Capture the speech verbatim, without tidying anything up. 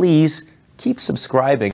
please keep subscribing.